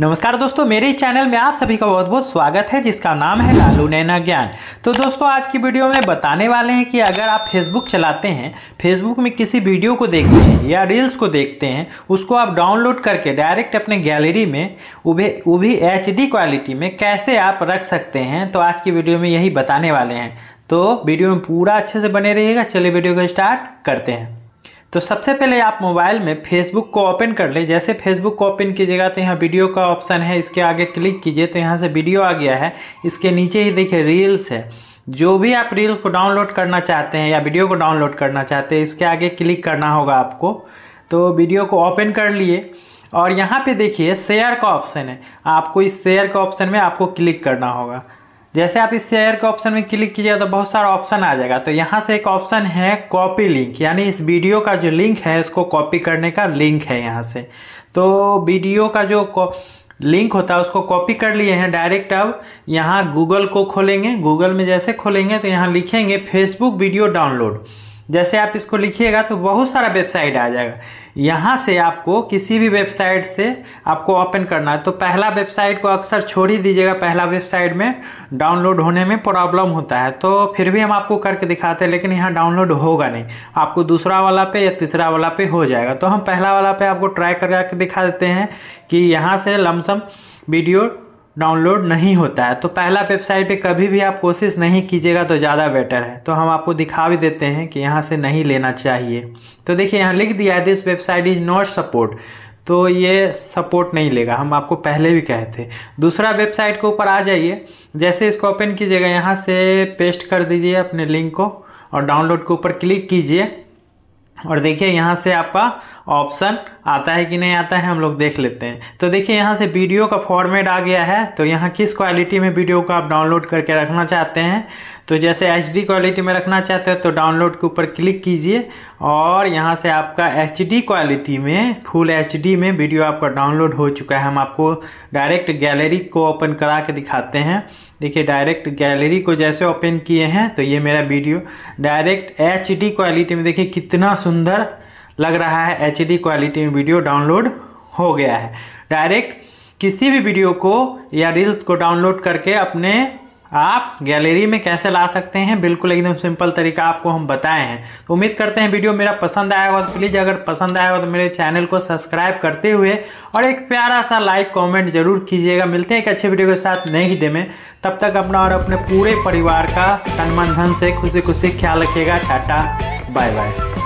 नमस्कार दोस्तों, मेरे इस चैनल में आप सभी का बहुत बहुत स्वागत है जिसका नाम है लालू नैना ज्ञान। तो दोस्तों, आज की वीडियो में बताने वाले हैं कि अगर आप फेसबुक चलाते हैं, फेसबुक में किसी वीडियो को देखते हैं या रील्स को देखते हैं, उसको आप डाउनलोड करके डायरेक्ट अपने गैलरी में वो भी HD क्वालिटी में कैसे आप रख सकते हैं, तो आज की वीडियो में यही बताने वाले हैं। तो वीडियो में पूरा अच्छे से बने रहिएगा। चलिए वीडियो को स्टार्ट करते हैं। तो सबसे पहले आप मोबाइल में फेसबुक को ओपन कर ले। जैसे फेसबुक को ओपन कीजिएगा तो यहाँ वीडियो का ऑप्शन है, इसके आगे क्लिक कीजिए तो यहाँ से वीडियो आ गया है। इसके नीचे ही देखिए रील्स है। जो भी आप रील्स को डाउनलोड करना चाहते हैं या वीडियो को डाउनलोड करना चाहते हैं, इसके आगे क्लिक करना होगा आपको। तो वीडियो को ओपन कर लिए और यहाँ पर देखिए शेयर का ऑप्शन है। आपको इस शेयर के ऑप्शन में आपको क्लिक करना होगा। जैसे आप इस शेयर के ऑप्शन में क्लिक कीजिएगा तो बहुत सारा ऑप्शन आ जाएगा। तो यहाँ से एक ऑप्शन है कॉपी लिंक, यानी इस वीडियो का जो लिंक है उसको कॉपी करने का लिंक है यहाँ से। तो वीडियो का जो लिंक होता है उसको कॉपी कर लिए हैं। डायरेक्ट अब यहाँ गूगल को खोलेंगे। गूगल में जैसे खोलेंगे तो यहाँ लिखेंगे फेसबुक वीडियो डाउनलोड। जैसे आप इसको लिखिएगा तो बहुत सारा वेबसाइट आ जाएगा। यहाँ से आपको किसी भी वेबसाइट से आपको ओपन करना है। तो पहला वेबसाइट को अक्सर छोड़ ही दीजिएगा, पहला वेबसाइट में डाउनलोड होने में प्रॉब्लम होता है। तो फिर भी हम आपको करके दिखाते हैं, लेकिन यहाँ डाउनलोड होगा नहीं, आपको दूसरा वाला पे या तीसरा वाला पे हो जाएगा। तो हम पहला वाला पे आपको ट्राई करके दिखा देते हैं कि यहाँ से लमसम वीडियो डाउनलोड नहीं होता है। तो पहला वेबसाइट पे कभी भी आप कोशिश नहीं कीजिएगा तो ज़्यादा बेटर है। तो हम आपको दिखा भी देते हैं कि यहाँ से नहीं लेना चाहिए। तो देखिए यहाँ लिख दिया है this website is not support, तो ये सपोर्ट नहीं लेगा, हम आपको पहले भी कहे थे। दूसरा वेबसाइट के ऊपर आ जाइए। जैसे इसको ओपन कीजिएगा यहाँ से पेस्ट कर दीजिए अपने लिंक को और डाउनलोड के ऊपर क्लिक कीजिए और देखिए यहाँ से आपका ऑप्शन आता है कि नहीं आता है, हम लोग देख लेते हैं। तो देखिए यहाँ से वीडियो का फॉर्मेट आ गया है। तो यहाँ किस क्वालिटी में वीडियो को आप डाउनलोड करके रखना चाहते हैं, तो जैसे HD क्वालिटी में रखना चाहते हैं तो डाउनलोड के ऊपर क्लिक कीजिए और यहाँ से आपका HD क्वालिटी में फुल HD में वीडियो आपका डाउनलोड हो चुका है। हम आपको डायरेक्ट गैलरी को ओपन करा के दिखाते हैं। देखिए डायरेक्ट गैलरी को जैसे ओपन किए हैं तो ये मेरा वीडियो डायरेक्ट HD क्वालिटी में देखिए कितना सुंदर लग रहा है। HD क्वालिटी में वीडियो डाउनलोड हो गया है। डायरेक्ट किसी भी वीडियो को या रील्स को डाउनलोड करके अपने आप गैलरी में कैसे ला सकते हैं, बिल्कुल एकदम सिंपल तरीका आपको हम बताए हैं। तो उम्मीद करते हैं वीडियो मेरा पसंद आएगा। तो प्लीज़ अगर पसंद आएगा तो मेरे चैनल को सब्सक्राइब करते हुए और एक प्यारा सा लाइक कमेंट जरूर कीजिएगा। मिलते हैं एक अच्छे वीडियो के साथ नए वीडियो में। तब तक अपना और अपने पूरे परिवार का तन मन धन से खुशी खुशी ख्याल रखिएगा। Tata bye bye.